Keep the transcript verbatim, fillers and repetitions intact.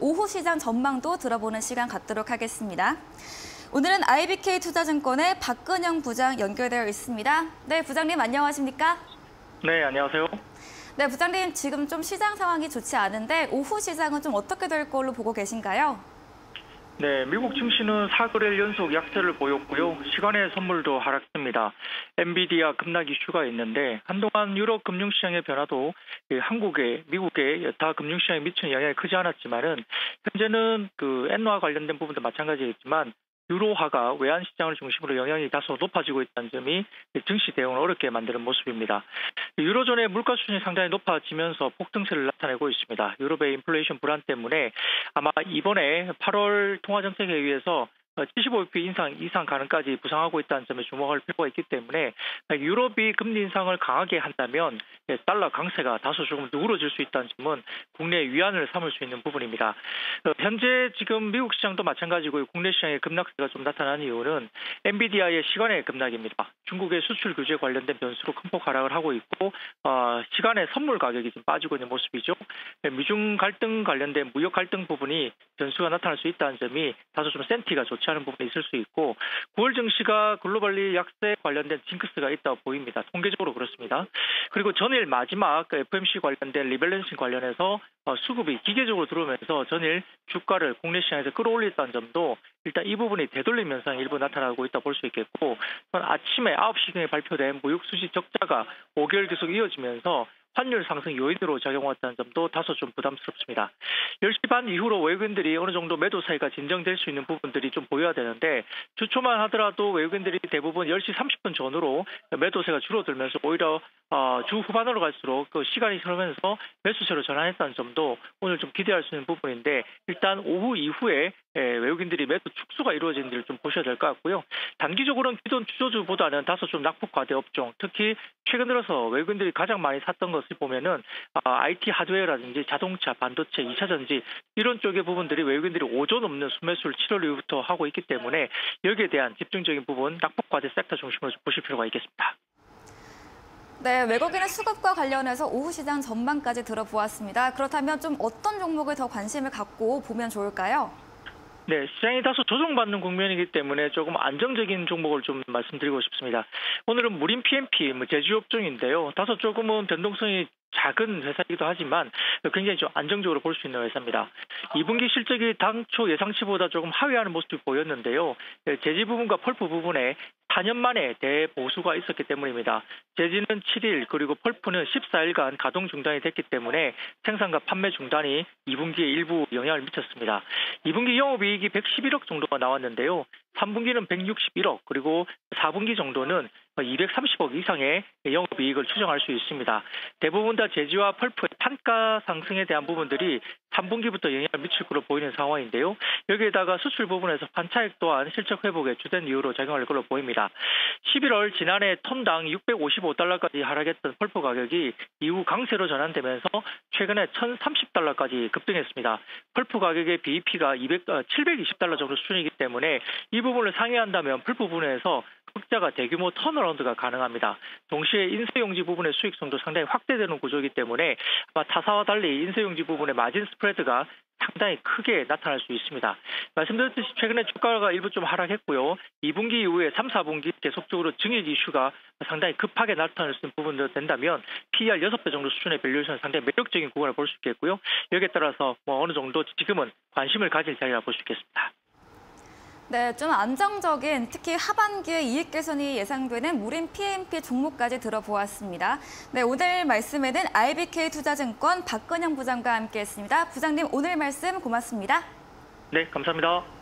오후 시장 전망도 들어보는 시간 갖도록 하겠습니다. 오늘은 아이비케이 투자증권의 박근형 부장 연결되어 있습니다. 네, 부장님 안녕하십니까? 네, 안녕하세요. 네, 부장님 지금 좀 시장 상황이 좋지 않은데 오후 시장은 좀 어떻게 될 걸로 보고 계신가요? 네, 미국 증시는 사거래일 연속 약세를 보였고요. 시간의 선물도 하락했습니다. 엔비디아 급락 이슈가 있는데 한동안 유럽 금융시장의 변화도 한국의, 미국의 여타 금융시장에 미치는 영향이 크지 않았지만은 현재는 그 엔화 관련된 부분도 마찬가지겠지만 유로화가 외환시장을 중심으로 영향이 다소 높아지고 있다는 점이 증시 대응을 어렵게 만드는 모습입니다. 유로존의 물가 수준이 상당히 높아지면서 폭등세를 나타내고 있습니다. 유럽의 인플레이션 불안 때문에 아마 이번에 팔월 통화정책에 의해서 칠십오 비피 인상 이상 가능까지 부상하고 있다는 점에 주목할 필요가 있기 때문에 유럽이 금리 인상을 강하게 한다면 달러 강세가 다소 조금 누그러질 수 있다는 점은 국내 위안을 삼을 수 있는 부분입니다. 현재 지금 미국 시장도 마찬가지고 국내 시장의 급락세가 좀 나타난 이유는 엔비디아의 시간의 급락입니다. 중국의 수출 규제 관련된 변수로 큰 폭 하락을 하고 있고 시간의 선물 가격이 좀 빠지고 있는 모습이죠. 미중 갈등 관련된 무역 갈등 부분이 변수가 나타날 수 있다는 점이 다소 좀 센티가 좋지 하는 부분이 있을 수 있고 구월 증시가 글로벌리 약세 관련된 징크스가 있다고 보입니다. 통계적으로 그렇습니다. 그리고 전일 마지막 에프엠씨 관련된 리밸런싱 관련해서 수급이 기계적으로 들어오면서 전일 주가를 국내 시장에서 끌어올렸다는 점도 일단 이 부분이 되돌림 현상이 일부 나타나고 있다 볼 수 있겠고 아침에 아홉 시경에 발표된 무역수지 적자가 오 개월 계속 이어지면서 환율 상승 요인으로 작용했다는 점도 다소 좀 부담스럽습니다. 열 시 반 이후로 외국인들이 어느 정도 매도 사이가 진정될 수 있는 부분들이 좀 보여야 되는데 주초만 하더라도 외국인들이 대부분 열 시 삼십 분 전후로 매도세가 줄어들면서 오히려 어, 주 후반으로 갈수록 그 시간이 흐르면서 매수세로 전환했다는 점도 오늘 좀 기대할 수 있는 부분인데 일단 오후 이후에 예, 외국인들이 매도 축소가 이루어진지를 좀 보셔야 될 것 같고요. 단기적으로는 기존 주저주보다는 다소 좀 낙폭 과대 업종, 특히 최근 들어서 외국인들이 가장 많이 샀던 것을 보면은 아, 아이티 하드웨어라든지 자동차, 반도체, 이차전지 이런 쪽의 부분들이 외국인들이 오조 넘는 순매수를 칠월 이후부터 하고 있기 때문에 여기에 대한 집중적인 부분 낙폭 과대 섹터 중심으로 좀 보실 필요가 있겠습니다. 네, 외국인의 수급과 관련해서 오후 시장 전망까지 들어보았습니다. 그렇다면 좀 어떤 종목을 더 관심을 갖고 보면 좋을까요? 네, 시장이 다소 조정받는 국면이기 때문에 조금 안정적인 종목을 좀 말씀드리고 싶습니다. 오늘은 무림 피 앤 피, 뭐 제조업종인데요. 다소 조금은 변동성이 작은 회사이기도 하지만 굉장히 좀 안정적으로 볼 수 있는 회사입니다. 이 분기 실적이 당초 예상치보다 조금 하회하는 모습이 보였는데요. 제지 부분과 펄프 부분에 사 년 만에 대보수가 있었기 때문입니다. 제지는 칠 일 그리고 펄프는 십사 일간 가동 중단이 됐기 때문에 생산과 판매 중단이 이 분기에 일부 영향을 미쳤습니다. 이 분기 영업이익이 백십일억 정도가 나왔는데요. 삼 분기는 백육십일억 그리고 사 분기 정도는 이백삼십억 이상의 영업이익을 추정할 수 있습니다. 대부분 다 제지와 펄프의 판가 상승에 대한 부분들이 삼 분기부터 영향을 미칠 것으로 보이는 상황인데요. 여기에다가 수출 부분에서 반차익 또한 실적 회복의 주된 이유로 작용할 것으로 보입니다. 십일월 지난해 톤당 육백오십오 달러까지 하락했던 펄프 가격이 이후 강세로 전환되면서 최근에 천삼십 달러까지 급등했습니다. 펄프 가격의 비이피가 칠백이십 달러 정도 수준이기 때문에 이 부분을 상회한다면 펄프 부분에서 흑자가 대규모 턴어라운드가 가능합니다. 동시에 인쇄용지 부분의 수익성도 상당히 확대되는 구조이기 때문에 아마 타사와 달리 인쇄용지 부분의 마진 스프레드가 상당히 크게 나타날 수 있습니다. 말씀드렸듯이 최근에 주가가 일부 좀 하락했고요. 이 분기 이후에 삼, 사 분기 계속적으로 증액 이슈가 상당히 급하게 나타날 수 있는 부분으로 된다면 피이알 여섯 배 정도 수준의 밸류에이션 상당히 매력적인 구간을 볼 수 있겠고요. 여기에 따라서 뭐 어느 정도 지금은 관심을 가질 자리라 볼 수 있겠습니다. 네, 좀 안정적인 특히 하반기에 이익 개선이 예상되는 무림 피 앤 피 종목까지 들어보았습니다. 네, 오늘 말씀에는 아이비케이 투자증권 박근형 부장과 함께했습니다. 부장님 오늘 말씀 고맙습니다. 네, 감사합니다.